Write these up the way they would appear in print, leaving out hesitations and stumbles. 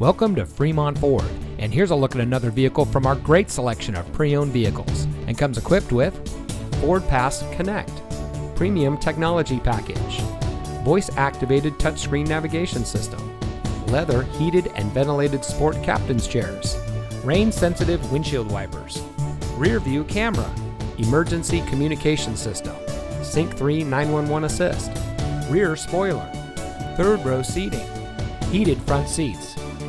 Welcome to Fremont Ford, and here's a look at another vehicle from our great selection of pre-owned vehicles, and comes equipped with Ford Pass Connect, Premium Technology Package, Voice-Activated Touchscreen Navigation System, Leather Heated and Ventilated Sport Captain's Chairs, Rain-Sensitive Windshield Wipers, Rear View Camera, Emergency Communication System, Sync 3 911 Assist, Rear Spoiler, Third Row Seating, Heated Front Seats,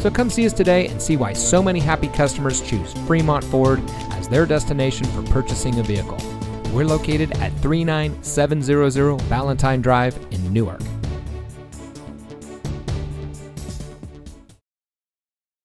So come see us today and see why so many happy customers choose Fremont Ford as their destination for purchasing a vehicle. We're located at 39700 Balentine Drive in Newark.